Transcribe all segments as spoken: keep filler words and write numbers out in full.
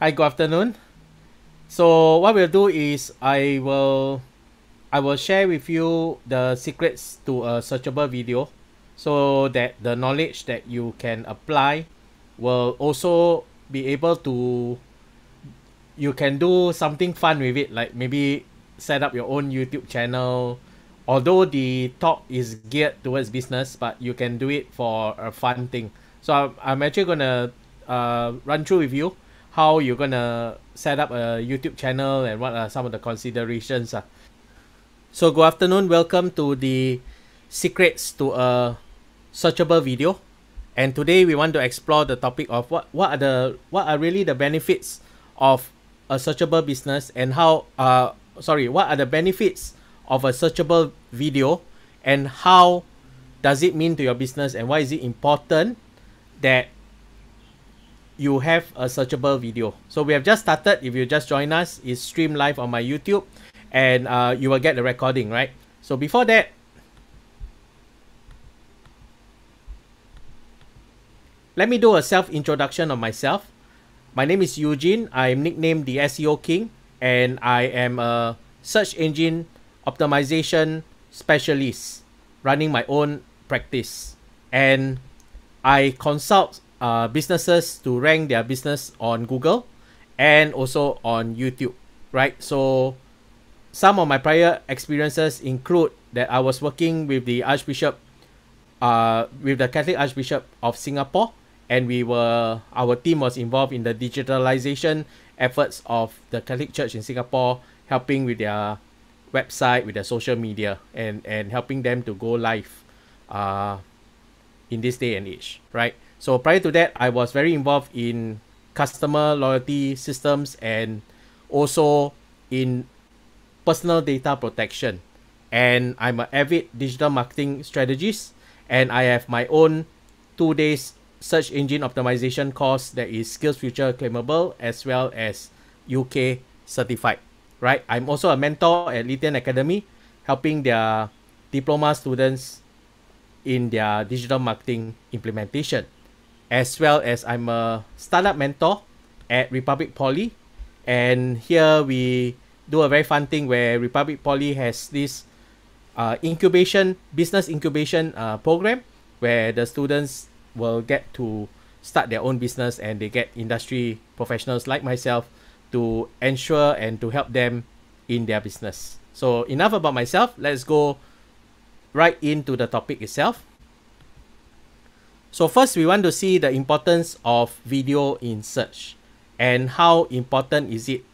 Hi, good afternoon. So what we'll do is I will I will share with you the secrets to a searchable video so that the knowledge that you can apply will also be able to, you can do something fun with it, like maybe set up your own YouTube channel. Although the talk is geared towards business, but you can do it for a fun thing. So I'm actually gonna uh, run through with you how you're gonna set up a YouTube channel and what are some of the considerations. Uh. So good afternoon, welcome to the secrets to a searchable video. And today we want to explore the topic of what, what are the what are really the benefits of a searchable business and how uh sorry, what are the benefits of a searchable video and how does it mean to your business and why is it important that you have a searchable video. So we have just started. If you just join us, it's streamed live on my YouTube and uh, you will get the recording, right? So before that, let me do a self-introduction of myself. My name is Eugene. I'm nicknamed the S E O King and I am a search engine optimization specialist running my own practice. And I consult Uh, businesses to rank their business on Google and also on YouTube, right? So some of my prior experiences include that I was working with the Archbishop, uh, with the Catholic Archbishop of Singapore, and we were, our team was involved in the digitalization efforts of the Catholic Church in Singapore, helping with their website, with their social media, and, and helping them to go live uh, in this day and age, right? So prior to that, I was very involved in customer loyalty systems and also in personal data protection. And I'm an avid digital marketing strategist and I have my own two days search engine optimization course that is SkillsFuture claimable as well as U K certified, right? I'm also a mentor at Lithian Academy, helping their diploma students in their digital marketing implementation. As well as I'm a startup mentor at Republic Poly. And here we do a very fun thing where Republic Poly has this uh, incubation, business incubation uh, program where the students will get to start their own business and they get industry professionals like myself to ensure and to help them in their business. So enough about myself, let's go right into the topic itself. So first, we want to see the importance of video in search and how important is it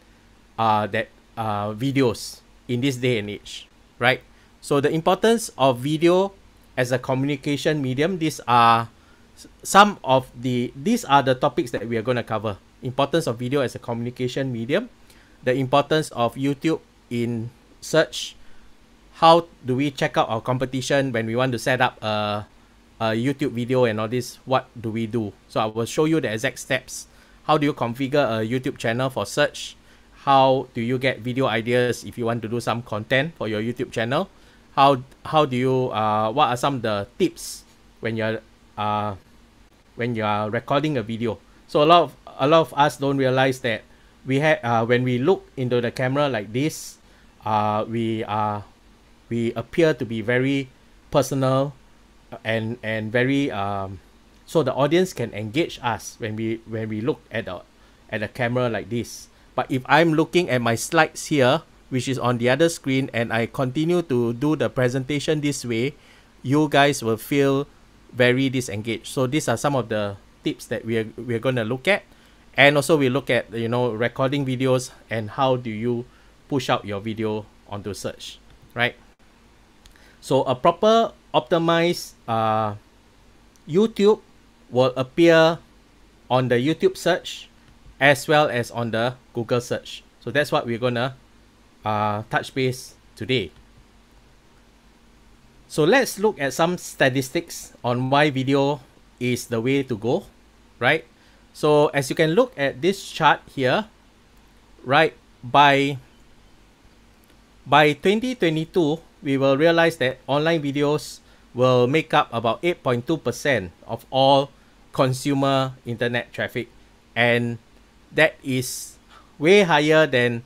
uh, that uh, videos in this day and age, right? So the importance of video as a communication medium, these are some of the, these are the topics that we are going to cover. Importance of video as a communication medium, the importance of YouTube in search, how do we check out our competition when we want to set up a Uh, YouTube video and all this, what do we do? So I will show you the exact steps. How do you configure a YouTube channel for search? How do you get video ideas if you want to do some content for your YouTube channel? How how do you uh, what are some of the tips when you're uh, when you are recording a video? So a lot of a lot of us don't realize that we have uh, when we look into the camera like this, uh, we are we appear to be very personal. And and very um, so the audience can engage us when we when we look at the at the camera like this. But if I'm looking at my slides here, which is on the other screen, and I continue to do the presentation this way, you guys will feel very disengaged. So these are some of the tips that we are we are going to look at, and also we look at you know recording videos and how do you push out your video onto search, right? So a proper optimized uh, YouTube will appear on the YouTube search as well as on the Google search. So that's what we're gonna uh, touch base today. So let's look at some statistics on why video is the way to go, right? So as you can look at this chart here, right, by by twenty twenty-two, we will realize that online videos will make up about eight point two percent of all consumer internet traffic, and that is way higher than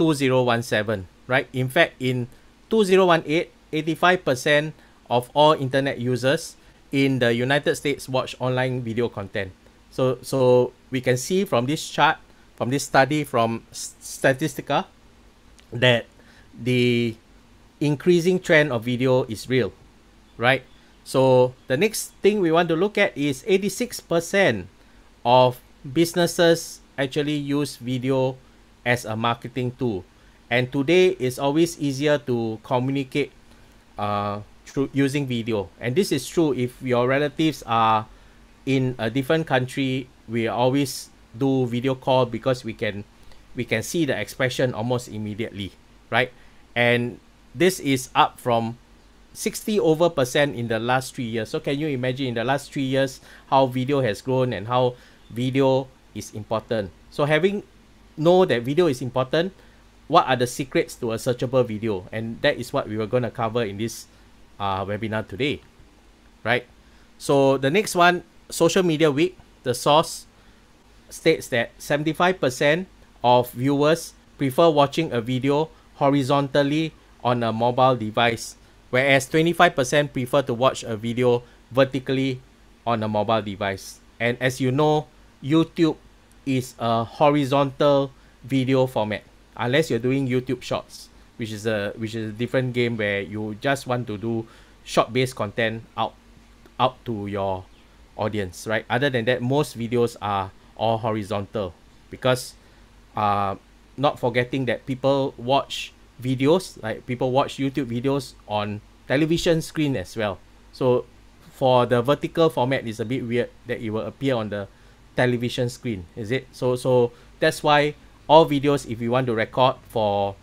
two thousand seventeen, right? In fact, in two thousand eighteen, eighty-five percent of all internet users in the United States watch online video content. So, so we can see from this chart, from this study from Statistica, that the increasing trend of video is real, right? So the next thing we want to look at is eighty-six percent of businesses actually use video as a marketing tool. And today it's always easier to communicate uh, through using video. And this is true if your relatives are in a different country. We always do video call because we can we can see the expression almost immediately, right? And this is up from sixty over percent in the last three years. So can you imagine in the last three years how video has grown and how video is important? So having know that video is important, what are the secrets to a searchable video? And that is what we were going to cover in this uh, webinar today, right? So the next one, Social Media Week, the source states that seventy-five percent of viewers prefer watching a video horizontally on a mobile device, whereas twenty-five percent prefer to watch a video vertically on a mobile device. And as you know, YouTube is a horizontal video format, unless you're doing YouTube Shorts, which is a which is a different game where you just want to do short-based content out out to your audience, right? Other than that, most videos are all horizontal because uh, not forgetting that people watch videos, like people watch YouTube videos on television screen as well. So for the vertical format, it's a bit weird that it will appear on the television screen, is it? So so that's why all videos, if you want to record for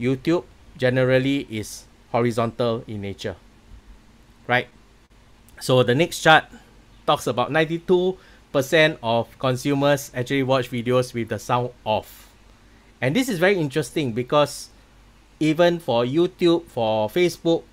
YouTube, generally is horizontal in nature, right? So the next chart talks about ninety-two percent of consumers actually watch videos with the sound off. And this is very interesting because even for YouTube, for Facebook,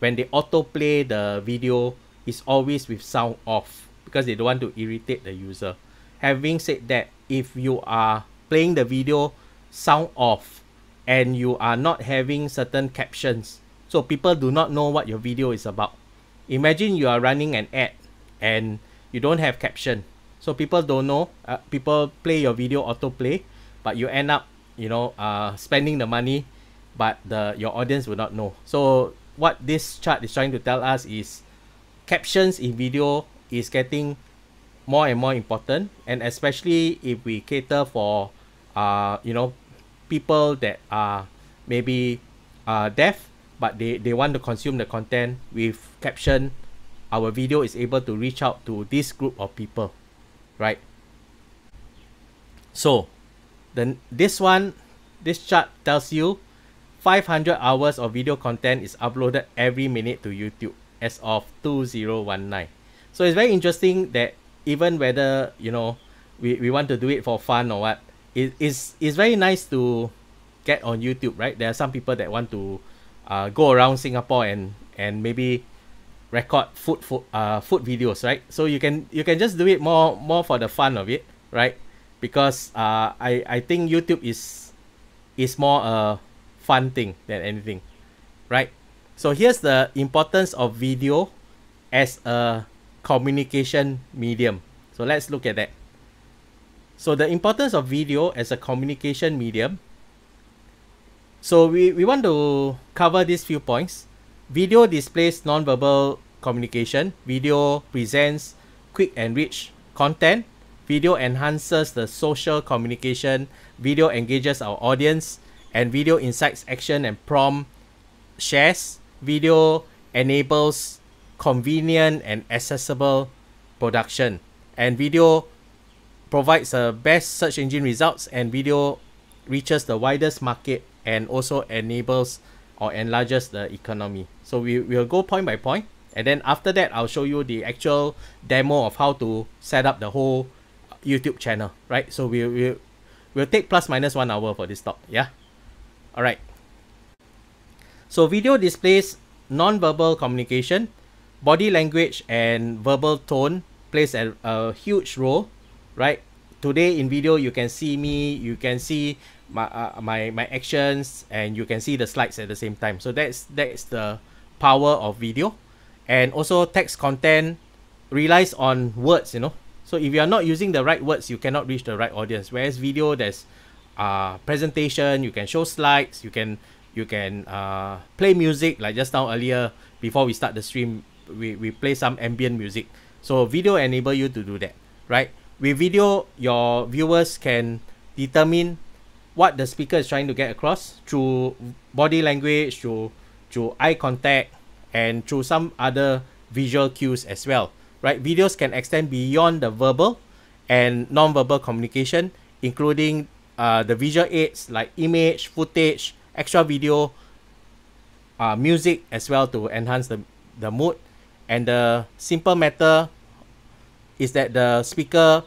when they autoplay the video, it's always with sound off because they don't want to irritate the user. Having said that, if you are playing the video sound off and you are not having certain captions, so people do not know what your video is about. Imagine you are running an ad and you don't have caption. So people don't know, uh, people play your video autoplay, but you end up, you know, uh, spending the money, but the your audience will not know. So what this chart is trying to tell us is captions in video is getting more and more important, and especially if we cater for uh, you know, people that are maybe uh, deaf, but they, they want to consume the content with caption, our video is able to reach out to this group of people, right? So then this one, this chart tells you five hundred hours of video content is uploaded every minute to YouTube as of two thousand nineteen. So it's very interesting that even whether, you know, we, we want to do it for fun or what, it, it's, it's very nice to get on YouTube, right? There are some people that want to uh, go around Singapore and, and maybe record food, food, uh, food videos, right? So you can, you can just do it more, more for the fun of it, right? Because uh, I, I think YouTube is, is more a fun thing than anything, right? So here's the importance of video as a communication medium. So let's look at that. So the importance of video as a communication medium. So we, we want to cover these few points. Video displays nonverbal communication. Video presents quick and rich content. Video enhances the social communication. Video engages our audience. And video incites action and prompt shares. Video enables convenient and accessible production. And video provides the best search engine results, and video reaches the widest market and also enables or enlarges the economy. So we will go point by point, and then after that I'll show you the actual demo of how to set up the whole YouTube channel, right? So we will we'll take plus minus one hour for this talk, yeah? All right. So video displays non-verbal communication. Body language and verbal tone plays a, a huge role, right, today in video you can see me, you can see my uh, my my actions, and you can see the slides at the same time. So that's that's the power of video. And also text content relies on words, you know. So if you are not using the right words, you cannot reach the right audience. Whereas video, there's uh, presentation, you can show slides, you can you can uh, play music. Like just now earlier, before we start the stream, we, we play some ambient music. So video enable you to do that, right? With video, your viewers can determine what the speaker is trying to get across through body language, through, through eye contact, and through some other visual cues as well, right? Videos can extend beyond the verbal and non-verbal communication, including uh, the visual aids like image, footage, extra video, uh, music as well to enhance the, the mood. And the simple matter is that the speaker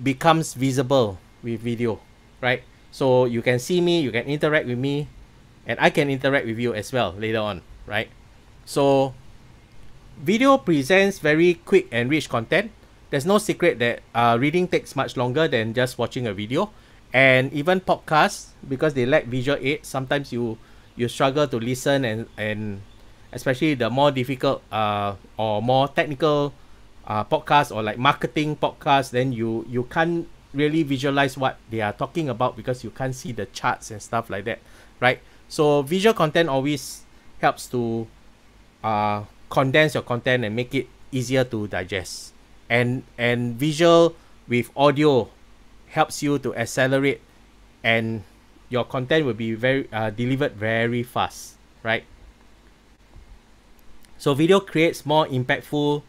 becomes visible with video, right? So you can see me, you can interact with me, and I can interact with you as well later on, right? So video presents very quick and rich content. There's no secret that uh, reading takes much longer than just watching a video. And even podcasts, because they lack visual aid, sometimes you you struggle to listen, and, and especially the more difficult uh, or more technical uh, podcasts or like marketing podcasts, then you, you can't really visualize what they are talking about because you can't see the charts and stuff like that, right? So visual content always helps to uh condense your content and make it easier to digest, and and visual with audio helps you to accelerate, and your content will be very uh, delivered very fast, right? So video creates more impactful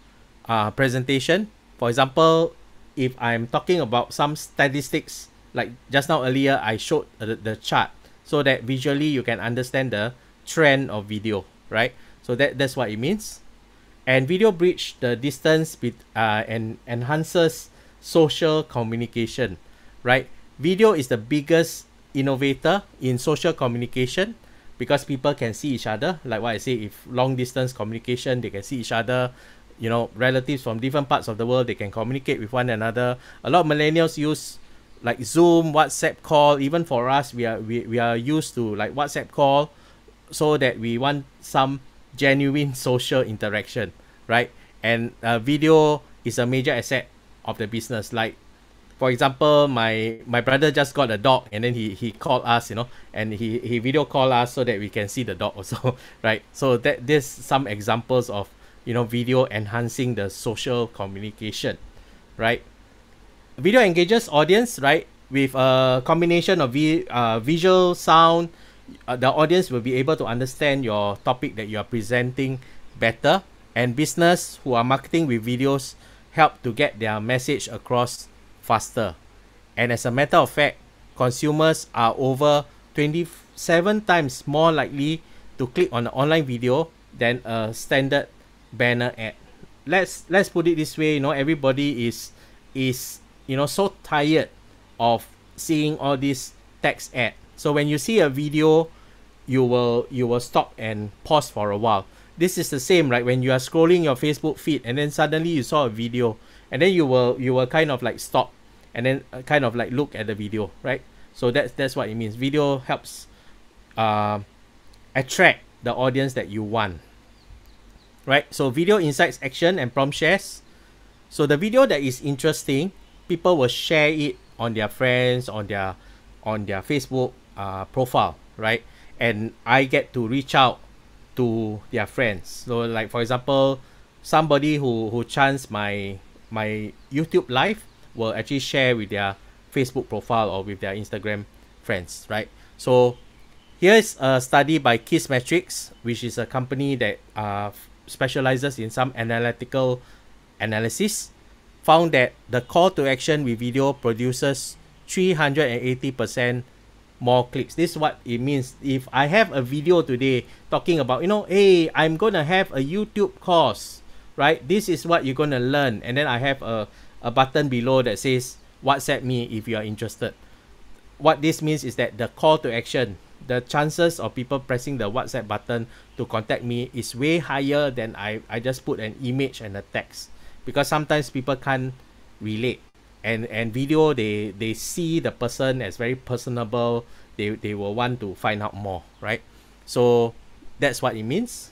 uh, presentation. For example, if I'm talking about some statistics, like just now earlier I showed the, the chart, so that visually you can understand the trend of video, right? So that, that's what it means. And video bridges the distance with, uh, and enhances social communication, right? Video is the biggest innovator in social communication because people can see each other. Like what I say, if long distance communication, they can see each other, you know, relatives from different parts of the world, they can communicate with one another. A lot of millennials use like Zoom, WhatsApp call. Even for us, we are, we, we are used to like WhatsApp call, so that we want some genuine social interaction, right? And uh, video is a major asset of the business. Like for example, my my brother just got a dog, and then he he called us, you know, and he he video called us so that we can see the dog also, right? So that there's some examples of, you know, video enhancing the social communication, right? Video engages audience, right, with a combination of vi uh, visual, sound. Uh, the audience will be able to understand your topic that you are presenting better, and business who are marketing with videos help to get their message across faster. And as a matter of fact, consumers are over twenty-seven times more likely to click on an online video than a standard banner ad. Let's let's put it this way, you know, everybody is is you know so tired of seeing all these text ads. So when you see a video, you will you will stop and pause for a while. This is the same, right? When you are scrolling your Facebook feed and then suddenly you saw a video, and then you will you will kind of like stop and then kind of like look at the video, right? So that's that's what it means. Video helps uh, attract the audience that you want, right? So video incites action and prompt shares. So the video that is interesting, people will share it on their friends, on their on their Facebook Uh, profile, right? And I get to reach out to their friends. So like for example, somebody who who chants my my YouTube live will actually share with their Facebook profile or with their Instagram friends, right? So here's a study by Kissmetrics, which is a company that uh, specializes in some analytical analysis, found that the call to action with video produces three hundred eighty percent more clicks. This is what it means. If I have a video today talking about, you know, hey, I'm gonna have a YouTube course, right? This is what you're gonna learn. And then I have a, a button below that says, WhatsApp me if you are interested. What this means is that the call to action, the chances of people pressing the WhatsApp button to contact me is way higher than I, I just put an image and a text, because sometimes people can't relate. and and video, they they see the person as very personable. They, they will want to find out more, right? So that's what it means.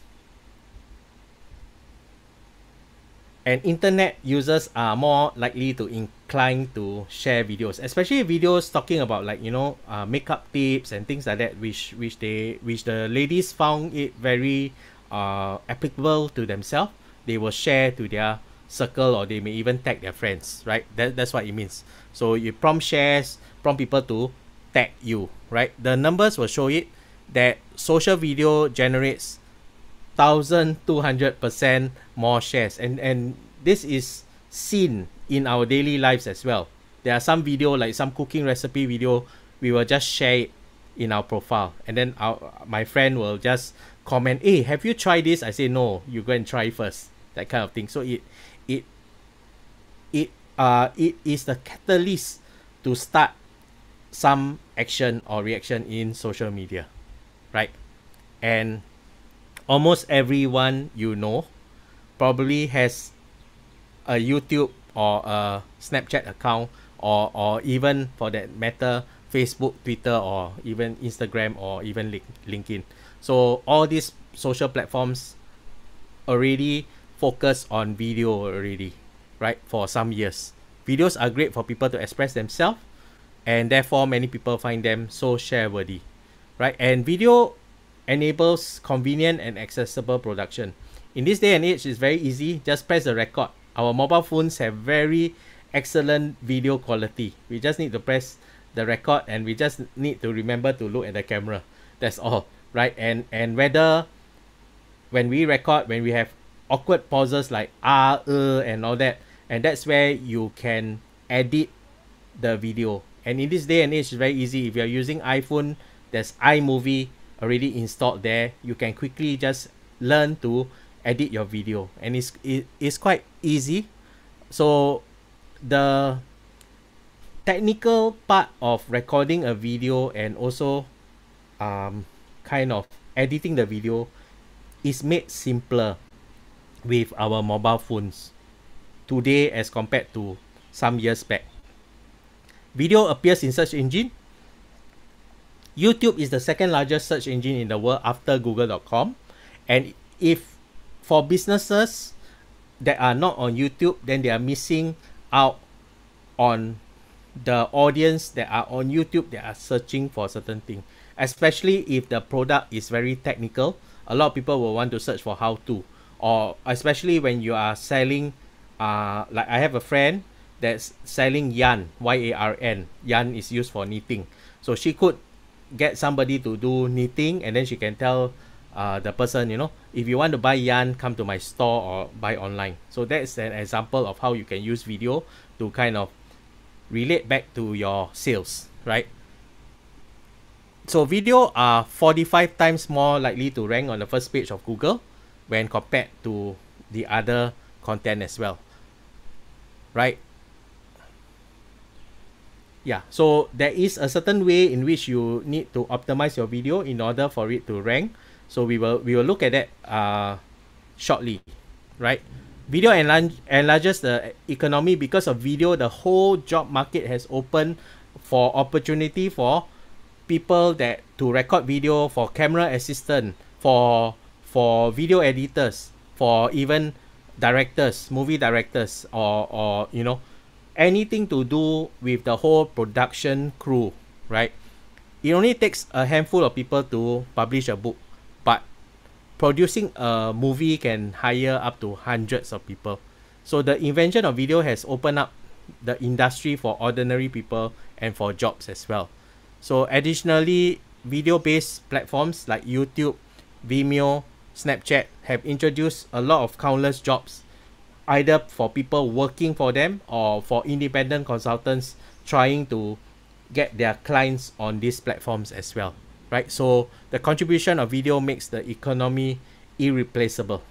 And internet users are more likely to incline to share videos, especially videos talking about, like, you know, uh, makeup tips and things like that, which which they which the ladies found it very uh, applicable to themselves. They will share to their circle, or they may even tag their friends, right? That, that's what it means. So you prompt shares, prompt people to tag you, right? The numbers will show it that social video generates one thousand two hundred percent more shares, and and this is seen in our daily lives as well. There are some video, like some cooking recipe video, we will just share it in our profile, and then our my friend will just comment, hey, have you tried this? I say, no, you go and try it first, that kind of thing. So it it it uh it is the catalyst to start some action or reaction in social media, right? And almost everyone you know probably has a YouTube or a Snapchat account, or, or even for that matter, Facebook, Twitter, or even Instagram, or even LinkedIn. So all these social platforms already focus on video already, right? For some years. Videos are great for people to express themselves, and therefore many people find them so shareworthy, right? And video enables convenient and accessible production. In this day and age, it's very easy. Just press the record. Our mobile phones have very excellent video quality. We just need to press the record, and we just need to remember to look at the camera. That's all, right? And and whether when we record, when we have awkward pauses like ah, uh, and all that, and that's where you can edit the video. And in this day and age, it's very easy. If you're using iPhone, there's iMovie already installed there. You can quickly just learn to edit your video, and it's it, it's quite easy. So the technical part of recording a video and also um kind of editing the video is made simpler with our mobile phones today as compared to some years back. Video appears in search engine. YouTube is the second largest search engine in the world after Google dot com. And if for businesses that are not on YouTube, then they are missing out on the audience that are on YouTube that are searching for certain thing. Especially if the product is very technical, a lot of people will want to search for how to. Or especially when you are selling, uh, like I have a friend that's selling yarn, Y A R N. Yarn is used for knitting. So she could get somebody to do knitting, and then she can tell uh, the person, you know, if you want to buy yarn, come to my store or buy online. So that's an example of how you can use video to kind of relate back to your sales, right? So video are forty-five times more likely to rank on the first page of Google when compared to the other content as well, right? Yeah, so there is a certain way in which you need to optimize your video in order for it to rank. So we will we will look at that uh, shortly, right? Video enlarge, enlarges the economy. Because of video, the whole job market has opened for opportunity for people that to record video, for camera assistant, for for video editors, for even directors, movie directors, or or you know, anything to do with the whole production crew, right? It only takes a handful of people to publish a book, but producing a movie can hire up to hundreds of people. So the invention of video has opened up the industry for ordinary people and for jobs as well. So additionally, video-based platforms like YouTube, Vimeo, Snapchat have introduced a lot of countless jobs, either for people working for them or for independent consultants trying to get their clients on these platforms as well, right? So the contribution of video makes the economy irreplaceable.